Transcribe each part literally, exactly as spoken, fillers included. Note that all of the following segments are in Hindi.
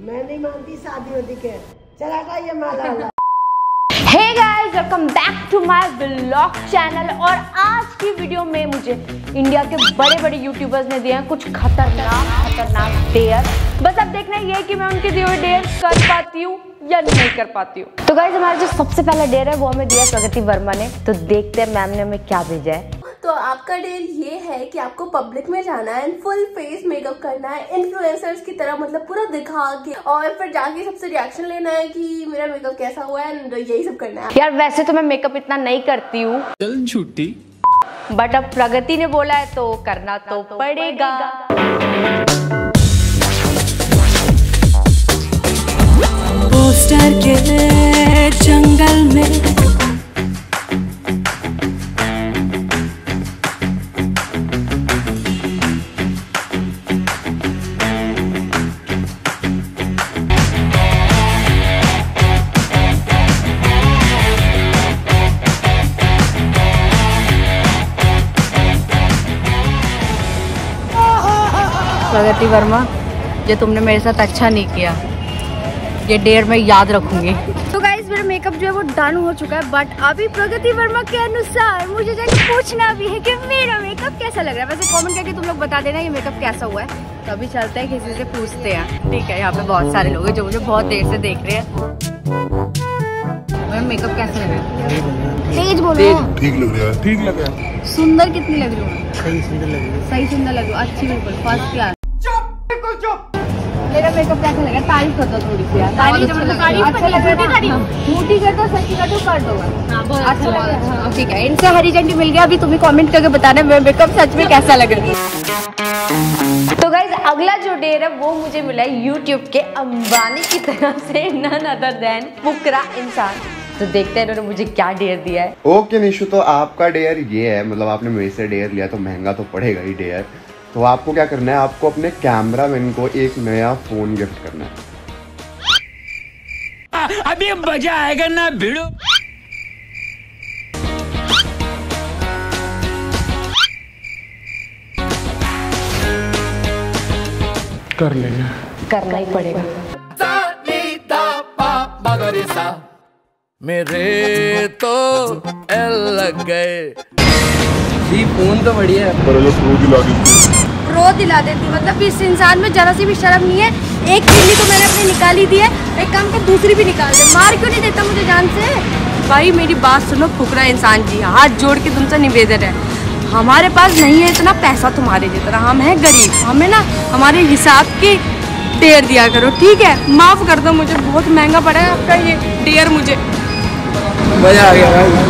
मैं नहीं मानती शादी होती के चला था ये माला। Hey guys welcome back to my vlog channel. और आज की वीडियो में मुझे इंडिया के बड़े बड़े यूट्यूबर्स ने दिए हैं कुछ खतरनाक खतरनाक डेयर। बस अब देखना ये है कि मैं उनके दिए हुए डेयर कर पाती हूँ या नहीं कर पाती हूँ। तो गाइस हमारा जो सबसे पहला डेयर है वो हमें दिया प्रगति वर्मा ने। तो देखते हैं मैम ने हमें क्या भेजा है। तो आपका डेयर ये है कि आपको पब्लिक में जाना है एंड फुल फेस मेकअप करना है इन्फ्लुएंसर्स की तरह, मतलब पूरा दिखा के, और फिर जाके सबसे रिएक्शन लेना है कि मेरा मेकअप कैसा हुआ है एंड यही सब करना है। यार वैसे तो मैं मेकअप इतना नहीं करती हूँ, चल छुट्टी, बट अब प्रगति ने बोला है तो करना तो पड़ेगा। पोस्टर के जंगल में प्रगति वर्मा, जो तुमने मेरे साथ अच्छा नहीं किया ये डेयर मैं याद रखूंगी। तो गाइस मेरा मेकअप जो है वो डन हो चुका है, बट अभी प्रगति वर्मा के अनुसार मुझे जाके पूछना भी है कि मेरा मेकअप कैसा लग रहा है। वैसे कमेंट करके तुम लोग बता देना ये मेकअप कैसा हुआ है। तो अभी चलते हैं किसी से पूछते हैं। ठीक है, यहाँ पे बहुत सारे लोग हैं जो मुझे बहुत देर से देख रहे हैं। मेरा मेकअप कैसा लग रहा है? ठीक लग रहा है, ठीक लग रहा है। सुंदर कितनी लग रही है? सही सुंदर लग रही है, सही सुंदर लग रही है, अच्छी बिल्कुल फर्स्ट क्लास। मेरा मेकअप कैसा लगा? तारीफ कर दो थोड़ी सी यार, तारीफ कर दो, सच्ची का तो कर दो। अच्छा लगा, ठीक है, इनसे हरी झंडी मिल गया। अभी तुम्हें कमेंट करके बताना मेरा मेकअप सच में कैसा लग रहा है। तो गाइस अगला जो डेयर है वो मुझे मिला है यूट्यूब के अंबानी की तरफ से, नन अदर देन फुकरा इंसान। तो देखते हैं इन्होंने मुझे क्या डेयर दिया है। ओके निशु, तो आपका डेयर ये है, मतलब आपने मेरे से डेयर लिया तो महंगा तो पड़ेगा ही डेयर। तो आपको क्या करना है, आपको अपने कैमरामैन को एक नया फोन गिफ्ट करना है। अभी मजा आएगा ना भिड़ो। कर लेना, करना ही पड़ेगा। मेरे तो एल लग गए। फोन तो बढ़िया है पर रो दिला देती, रो दिला देती, मतलब इस इंसान में जरा सी भी शर्म नहीं है। एक चिल्ली तो मैंने अपनी निकाल ही दी है, एक काम कर दूसरी भी निकाल दे। मार क्यों नहीं देता मुझे जान से? भाई मेरी बात सुनो फुकरा इंसान जी, हाथ जोड़ के तुमसे निवेदन है, हमारे पास नहीं है इतना पैसा तुम्हारे जितना, हम हैं गरीब, हमें ना हमारे हिसाब के डेयर दिया करो, ठीक है? माफ़ कर दो मुझे, बहुत महंगा पड़ा है आपका ये डेयर, मुझे मज़ा आ गया।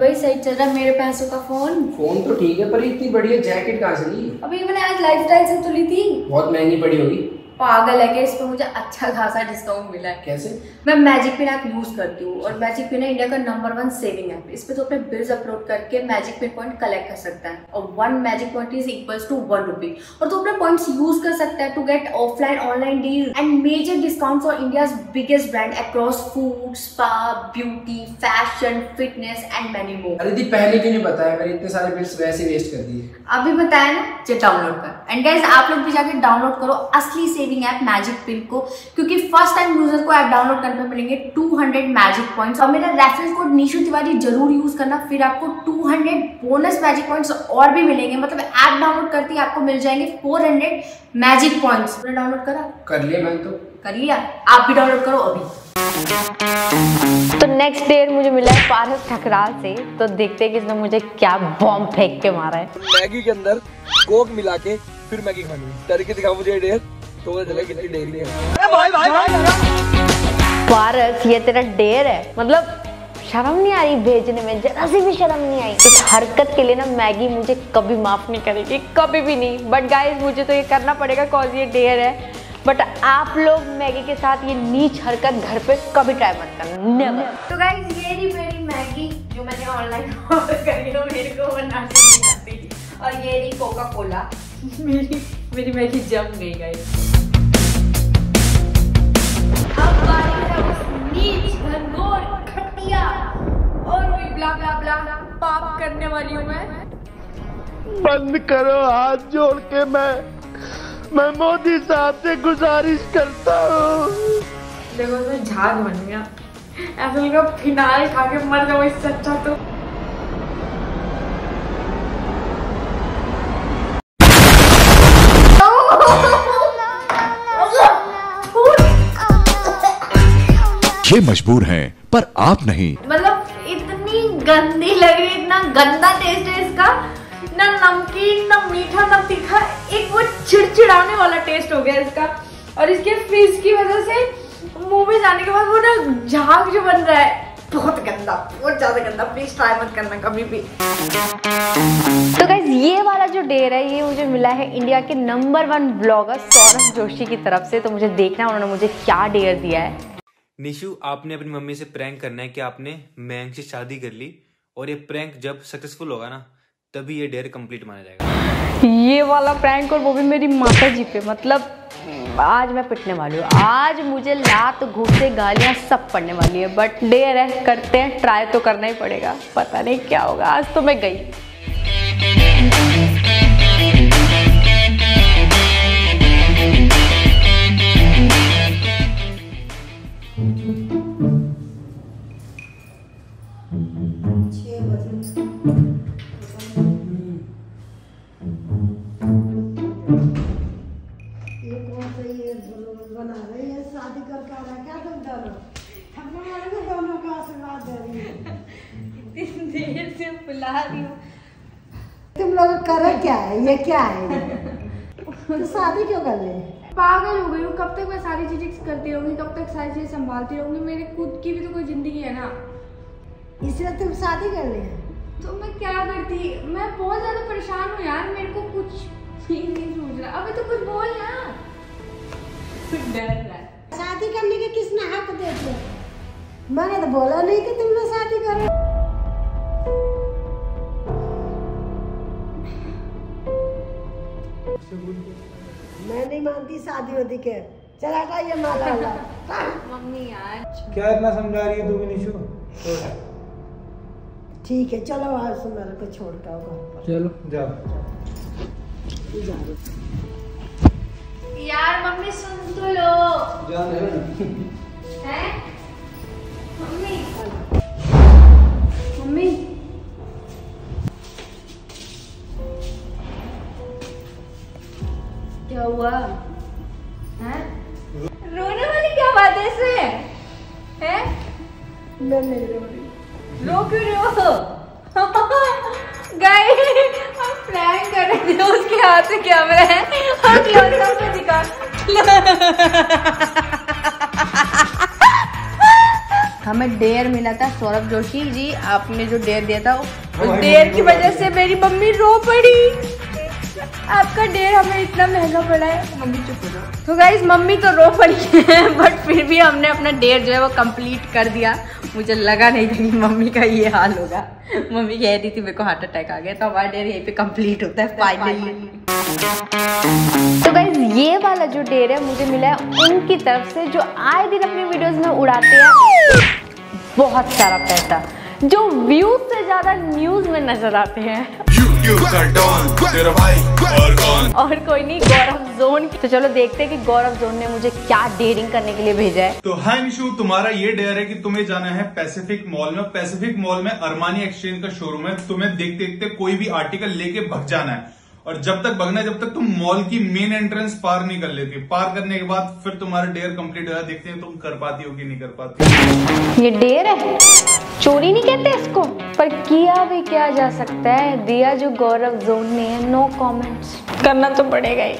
भाई सही चल रहा है मेरे पैसों का फोन। फोन तो ठीक है पर इतनी बढ़िया जैकेट कहाँ से ली? अभी मैंने आज लाइफस्टाइल से तो ली थी। बहुत महंगी पड़ी होगी। पागल है क्या, इस पे मुझे अच्छा खासा डिस्काउंट मिला है। कैसे? मैं मैजिक पिन ऐप यूज करती हूँ और मैजिक पिन है इंडिया का नंबर वन सेविंग ऐप। इस पे तो अपने बिल्स अपलोड करके मैजिक पिन पॉइंट कलेक्ट कर सकता है और one magic point is equals to one rupee और तो अपने पॉइंट्स यूज कर सकता है to get offline online deal and major discount for India biggest brand across food, spa, beauty, fashion, fitness and many more. अरे दी पहले क्यों नहीं बताया, मैंने इतने सारे बिल्स वैसे वेस्ट कर दिए। अभी बताया ना, चल डाउनलोड कर। एंड गाइस आप लोग भी जाके डाउनलोड करो असली सेविंग ऐप मैजिक पिन को, क्योंकि फर्स्ट टाइम यूजर को ऐप डाउनलोड करने में मिलेंगे टू हंड्रेड मैजिक पॉइंट्स और मेरा रेफरेंस कोड निशु तिवारी जरूर यूज करना, फिर आपको two hundred bonus magic points और भी मिलेंगे। मतलब ऐप डाउनलोड करते ही आपको मिल जाएंगे फोर हंड्रेड मैजिक पॉइंट्स। पूरा डाउनलोड करा? कर लिया मैंने, तो कर लिया, आप भी डाउनलोड करो अभी। तो नेक्स्ट डेयर मुझे मिला है पारस ठकराल से। तो देखते हैं कि इसने मुझे क्या बॉम्ब फेंक के मारा है। मैगी के अंदर कोक मिला के फिर मैगी खानी, तरीके दिखाओ मुझे डेयर। तो कितनी पारस ये तेरा डेयर है, मतलब शर्म नहीं आ रही भेजने में, जरा सी भी शर्म नहीं आई। इस हरकत के लिए ना मैगी मुझे कभी माफ नहीं करेगी, कभी भी नहीं। बट गाइस मुझे तो ये करना पड़ेगा कॉज ये डेयर है। बट आप लोग मैगी के साथ ये नीच हरकत घर पे कभी ट्राई मत करना। तो गाइस ये रही मेरी मैगी जो मैंने ऑनलाइन ऑर्डर करी, तो मेरे को बनाना नहीं आती, और ये रही कोका कोला। मेरी मेरी मैगी जम गई गाइस। पाप करने वाली हूँ मैं। बंद करो, हाथ जोड़ के मैं मैं मोदी साहब से गुजारिश करता हूँ। देखो मैं झाग बन गया, ऐसा लगा फिनाइल खा के मर जाओ, इससे अच्छा तो। ये मजबूर हैं पर आप नहीं। मतलब इतनी गंदी लग रही, इतना गंदा टेस्ट है इसका, ना नमकीन ना मीठा ना तीखा, एक वो चिड़चिड़ाने वाला टेस्ट हो गया इसका। और इसके फिश की वजह से मुंह में जाने के बाद वो ना झाग जो बन रहा है, बहुत गंदा, बहुत ज्यादा गंदा। प्लीज ट्राई मत करना कभी भी। तो गाइस ये वाला जो डेयर है ये मुझे मिला है इंडिया के number one blogger Saurabh Joshi की तरफ से। तो मुझे देखना है उन्होंने मुझे क्या डेयर दिया है। निशु, आपने अपनी मम्मी से प्रैंक करना है कि आपने मैंग से शादी कर ली, और ये प्रैंक जब सक्सेसफुल होगा ना तभी ये डेयर कंप्लीट माना जाएगा। ये वाला प्रैंक, और वो भी मेरी माता जी पे। मतलब आज मैं पिटने वाली हूँ, आज मुझे लात घूसे गालियाँ सब पड़ने वाली है। बट डेयर है, करते हैं, ट्राई तो करना ही पड़ेगा। पता नहीं क्या होगा, आज तो मैं गई। तुम लोग करो क्या है, ये क्या है, तो शादी क्यों कर ले? पागल हो गई हूँ, कब तक मैं सारी चीजें करती रहूंगी, कब तक सारी चीजें संभालती रहूंगी? मेरे खुद की भी तो कोई जिंदगी है ना, इसलिए तुम शादी कर ले। तो मैं क्या करती, मैं बहुत ज्यादा परेशान हूँ यार, मेरे को कुछ ही नहीं सूझ रहा। अबे तो कुछ बोल ना, डर रहा है। शादी करने के किसने हक दे दिया? मैंने तो बोला नहीं कि तुम लोग शादी करो। मैं नहीं मानती शादी होती के, चला था ये माला वाला। मम्मी यार क्या इतना समझा रही है तू भी निशु? ठीक है चलो, आज से मेरे को छोड़ के आओ घर पर। चलो जाओ जाओ यार। मम्मी सुन तो लो, जान है हैं मम्मी। मम्मी क्या हुआ है? रोने वाली क्या बात है इसमें? है? मैं नहीं रो रही। रो क्यों रहे हो? गाइस हम प्रैंक कर रहे थे, उसके हाथ में कैमरा है और क्लोजअप में दिखा। हमें डेयर मिला था सौरभ जोशी जी, आपने जो डेयर दिया था उस डेयर की वजह से मेरी मम्मी रो पड़ी। आपका डेयर हमें इतना महंगा पड़ा है। मम्मी चुप हो जाओ। तो गाइस मम्मी तो रो पड़ी है, बट फिर भी हमने अपना डेयर जो है वो कंप्लीट कर दिया। मुझे लगा नहीं था कि मम्मी का ये हाल होगा। मम्मी कह रही थी मेरे को हार्ट अटैक आ गया। तो हमारा डेयर यहीं पे कंप्लीट होता है फाइनली। तो गाइस ये वाला जो डेयर है मुझे मिला है उनकी तरफ से जो आए दिन अपनी वीडियोज में उड़ाते हैं बहुत सारा पैसा, जो व्यूज से ज्यादा न्यूज में नजर आते हैं। और कोई नहीं, गौरव जोन। तो चलो देखते हैं कि गौरव जोन ने मुझे क्या डेयरिंग करने के लिए भेजा है। तो हाय निशु, तुम्हारा ये डेयर है कि तुम्हें जाना है पैसिफिक मॉल में। पैसिफिक मॉल में अरमानी एक्सचेंज का शोरूम है। तुम्हें देखते देखते कोई भी आर्टिकल लेके भाग जाना है, और जब तक भगना है जब तक तुम मॉल की मेन एंट्रेंस पार नहीं कर लेती। पार करने के बाद फिर तुम्हारा डेयर कंप्लीट होगा। देखते हैं तुम कर पाती हो कि नहीं कर पाती। ये डेयर है, चोरी नहीं कहते इसको, पर किया भी क्या जा सकता है। दिया जो गौरव जोन ने है, नो कमेंट्स, करना तो पड़ेगा ही।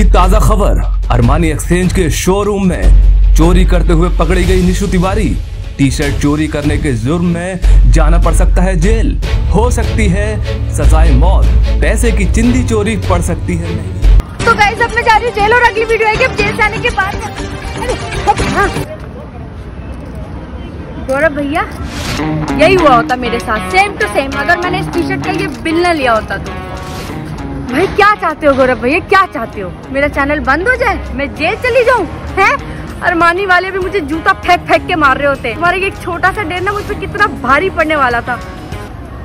की ताजा खबर, अरमानी एक्सचेंज के शोरूम में चोरी करते हुए पकड़ी गई निशु तिवारी। टी शर्ट चोरी करने के जुर्म में जाना पड़ सकता है जेल, हो सकती है सजाए मौत, पैसे की चिंदी चोरी पड़ सकती है। तो गाइस अब मैं जा रही हूँ जेल और अगली वीडियो है कि अब जेल जाने के बाद। गौरव भैया यही हुआ होता मेरे साथ, सेम टू सेम। अगर मैंने इस टी शर्ट का ये बिल न लिया होता तो भाई क्या चाहते हो गौरव भैया, क्या चाहते हो? मेरा चैनल बंद हो जाए, मैं जेल चली जाऊँ? है अरमानी वाले भी मुझे जूता फेंक फेंक के मार रहे होते। हमारे ये छोटा सा डेर ना मुझ पर कितना भारी पड़ने वाला था।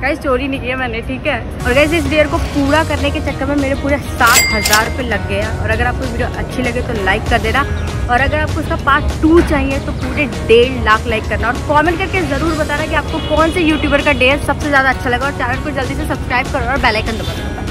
गाइस चोरी नहीं किया मैंने, ठीक है। और गाइस इस डेर को पूरा करने के चक्कर में मेरे पूरे सात हज़ार रुपये लग गया। और अगर आपको वीडियो अच्छी लगे तो लाइक कर देना, और अगर आपको इसका पार्ट टू चाहिए तो पूरे डेढ़ लाख लाइक करना, और कमेंट करके ज़रूर बताना कि आपको कौन से यूट्यूबर का डेयर सबसे ज़्यादा अच्छा लगा। और चैनल को जल्दी से सब्सक्राइब करो और बेल आइकन दबाना।